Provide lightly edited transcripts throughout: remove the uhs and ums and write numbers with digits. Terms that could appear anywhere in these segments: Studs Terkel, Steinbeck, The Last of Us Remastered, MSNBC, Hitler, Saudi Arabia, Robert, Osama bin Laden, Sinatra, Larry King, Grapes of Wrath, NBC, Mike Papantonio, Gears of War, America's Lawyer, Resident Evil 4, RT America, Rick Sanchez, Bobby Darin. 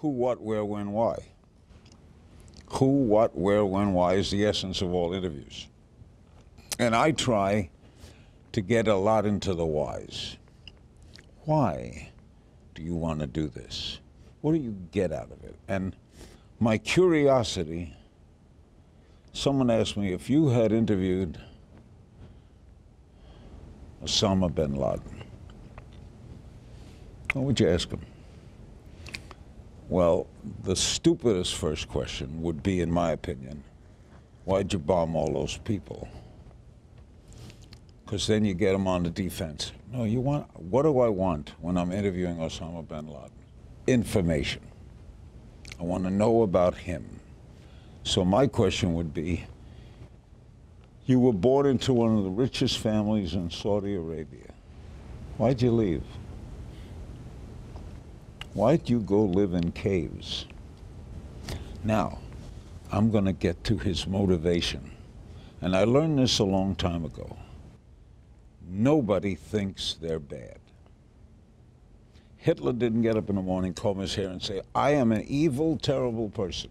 Who, what, where, when, why. Who, what, where, when, why is the essence of all interviews. And I try to get a lot into the whys. Why do you want to do this? What do you get out of it? And my curiosity, someone asked me, if you had interviewed Osama bin Laden, what would you ask him? Well, the stupidest first question would be, in my opinion, why'd you bomb all those people? Because then you get them on the defense. No, you want, what do I want when I'm interviewing Osama bin Laden? Information. I want to know about him. So my question would be, you were born into one of the richest families in Saudi Arabia. Why'd you leave? Why'd you go live in caves? Now, I'm going to get to his motivation. And I learned this a long time ago. Nobody thinks they're bad. Hitler didn't get up in the morning, comb his hair, and say, I am an evil, terrible person.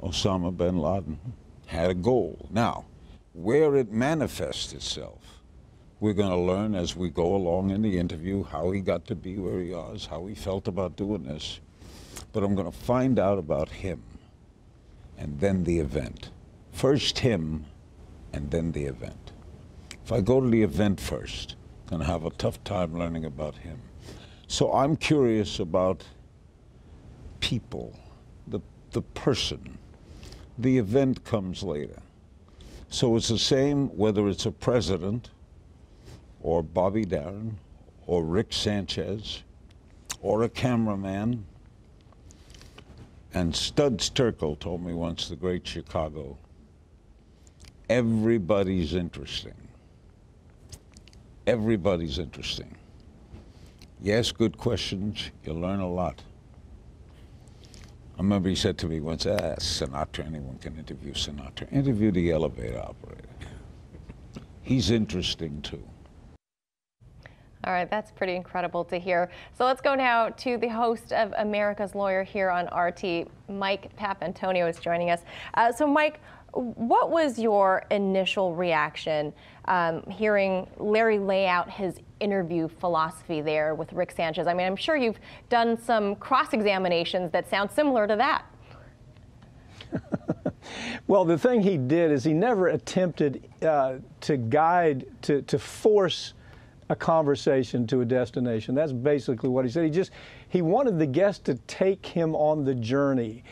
Osama bin Laden had a goal. Now, where it manifests itself, we're going to learn as we go along in the interview how he got to be where he is, how he felt about doing this. But I'm going to find out about him and then the event. First him and then the event. If I go to the event first, I'm going to have a tough time learning about him. So I'm curious about people, the person. The event comes later. So it's the same whether it's a president, or Bobby Darin, or Rick Sanchez, or a cameraman. And Studs Terkel told me once, the great Chicago, everybody's interesting. Everybody's interesting. You ask good questions, you learn a lot. I remember he said to me once, Sinatra, anyone can interview Sinatra. Interview the elevator operator. He's interesting too. All right, that's pretty incredible to hear. So let's go now to the host of America's Lawyer here on RT, Mike Papantonio is joining us. So Mike, what was your initial reaction hearing Larry lay out his interview philosophy there with Rick Sanchez? I mean, I'm sure you've done some cross-examinations that sound similar to that. Well, the thing he did is he never attempted to guide, to force a conversation to a destination. That's basically what he said. He wanted the guest to take him on the journey.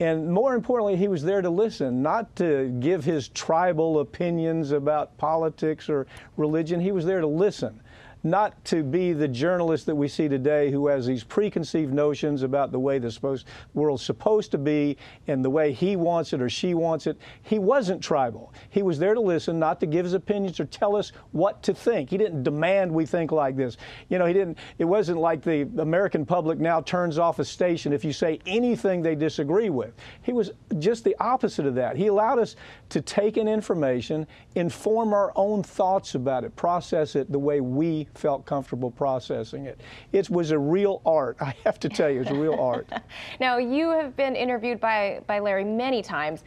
And more importantly, he was there to listen, not to give his tribal opinions about politics or religion. He was there to listen, not to be the journalist that we see today who has these preconceived notions about the way the world's supposed to be and the way he wants it or she wants it. He wasn't tribal. He was there to listen, not to give his opinions or tell us what to think. He didn't demand we think like this. You know, he didn't, it wasn't like the American public now turns off a station if you say anything they disagree with. He was just the opposite of that. He allowed us to take in information, inform our own thoughts about it, process it the way we felt comfortable processing it. It was a real art. I have to tell you, it's a real art. Now, you have been interviewed by Larry many times.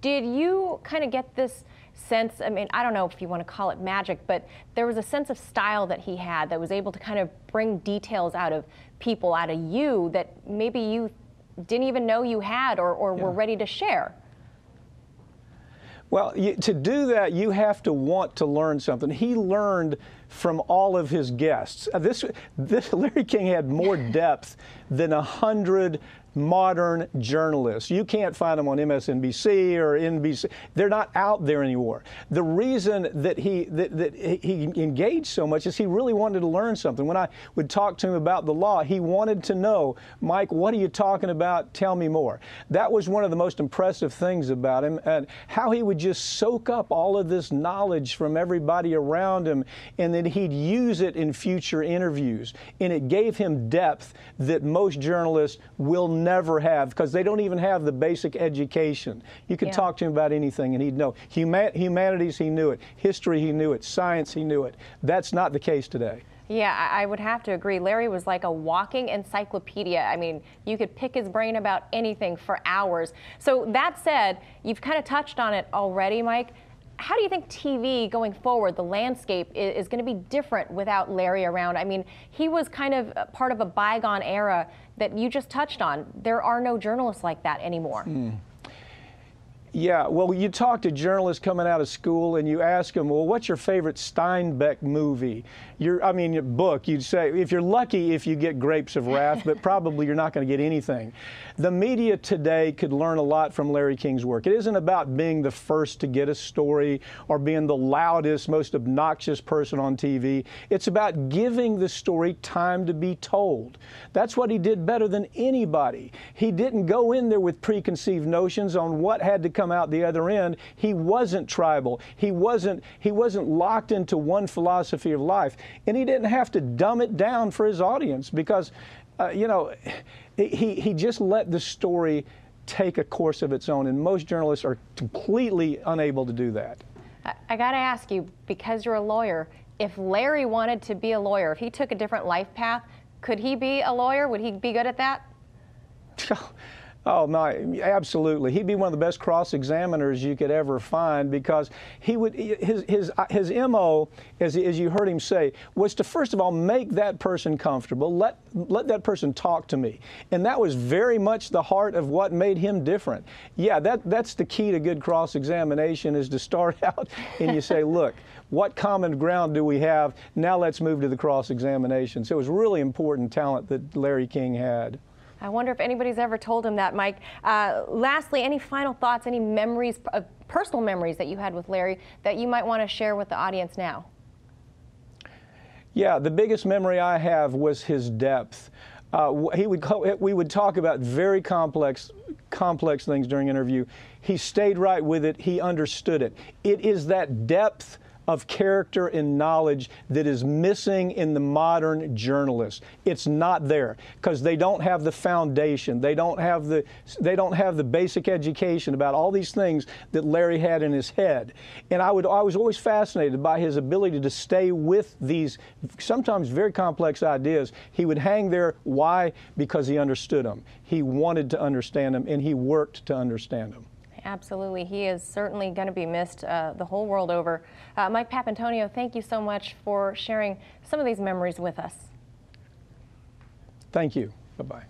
Did you kind of get this sense, I mean, I don't know if you want to call it magic, but there was a sense of style that he had that was able to kind of bring details out of people, out of you, that maybe you didn't even know you had or were ready to share? Well, to do that, you have to want to learn something. He learned from all of his guests. Larry King had more depth than 100 modern journalists. You can't find them on MSNBC or NBC. They're not out there anymore. The reason that he engaged so much is he really wanted to learn something. When I would talk to him about the law, he wanted to know, Mike, what are you talking about? Tell me more. That was one of the most impressive things about him, and how he would just soak up all of this knowledge from everybody around him, and then he'd use it in future interviews. And it gave him depth that most journalists will never have, because they don't even have the basic education. You could talk to him about anything and he'd know. Humanities, he knew it. History, he knew it. Science, he knew it. That's not the case today. Yeah, I would have to agree. Larry was like a walking encyclopedia. I mean, you could pick his brain about anything for hours. So that said, you've kind of touched on it already, Mike. How do you think TV going forward, the landscape, is going to be different without Larry around? I mean, he was kind of part of a bygone era that you just touched on. There are no journalists like that anymore. Mm. Yeah, well, you talk to journalists coming out of school and you ask them, well, what's your favorite Steinbeck movie? Your book, you'd say, if you're lucky, if you get Grapes of Wrath, but probably you're not going to get anything. The media today could learn a lot from Larry King's work. It isn't about being the first to get a story or being the loudest, most obnoxious person on TV. It's about giving the story time to be told. That's what he did better than anybody. He didn't go in there with preconceived notions on what had to come out the other end. He wasn't tribal. He wasn't locked into one philosophy of life, and he didn't have to dumb it down for his audience because, he just let the story take a course of its own, and most journalists are completely unable to do that. I got to ask you, because you're a lawyer, if Larry wanted to be a lawyer, if he took a different life path, could he be a lawyer? Would he be good at that? Oh, no, absolutely. He'd be one of the best cross-examiners you could ever find because he would, his M.O., as you heard him say, was to, first of all, make that person comfortable, let that person talk to me. And that was very much the heart of what made him different. Yeah, that's the key to good cross-examination, is to start out and you say, look, what common ground do we have? Now let's move to the cross-examination. So it was really important talent that Larry King had. I wonder if anybody's ever told him that, Mike. Lastly, any final thoughts, any memories, personal memories that you had with Larry that you might want to share with the audience now? Yeah, the biggest memory I have was his depth. We would talk about very complex things during interview. He stayed right with it. He understood it. It is that depth of character and knowledge that is missing in the modern journalist. It's not there because they don't have the foundation. They don't have the basic education about all these things that Larry had in his head. And I was always fascinated by his ability to stay with these sometimes very complex ideas. He would hang there. Why? Because he understood them. He wanted to understand them, and he worked to understand them. Absolutely. He is certainly going to be missed the whole world over. Mike Papantonio, thank you so much for sharing some of these memories with us. Thank you. Bye-bye.